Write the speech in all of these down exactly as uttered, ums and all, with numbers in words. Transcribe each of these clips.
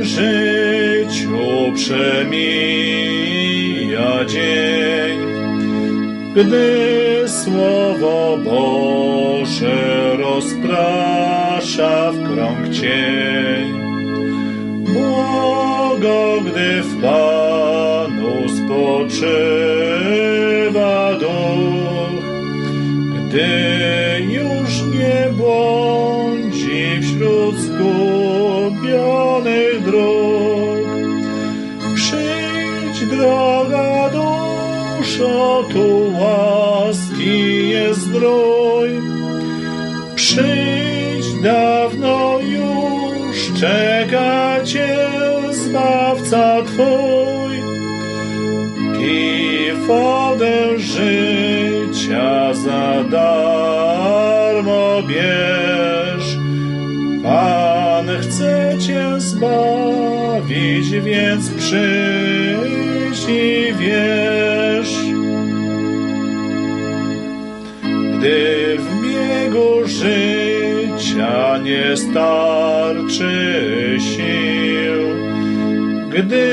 mym życiu przemija dzień, gdy Słowo Boże rozprasza w krąg cień. Błogo, gdy w Panu spoczywa duch, gdy już nie błądzi wśród zgubionych dróg. Przyjdź, droga duszo, tu łaski jest zdrój. Przyjdź, dawno już czeka Cię Zbawca Twój. Pij wodę życia za darmo bierz, Pan chce Cię zbawić, więc przyjdź i wierz. Gdy w biegu życia nie starczy sił, gdy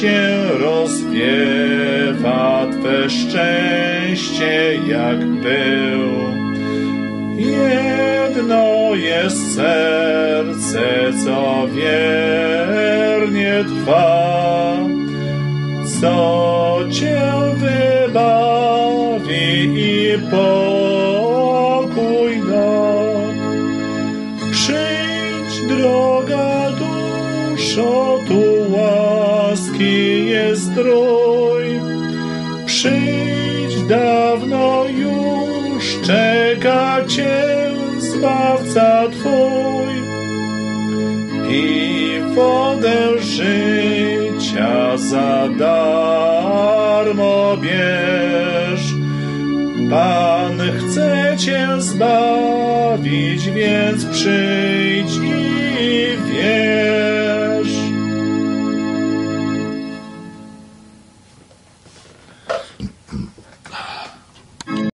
się rozwiewa Twe szczęście jak pył, jedno jest serce, co wiernie trwa, co Cię wybawi i pokój da. Przyjdź, droga duszo, tu łaski jest strój. Przyjdź, dawno już czeka Cię Zbawca Twój. Pij wodę życia za darmo bierz, Pan chce Cię zbawić, więc przyjdź i wierz.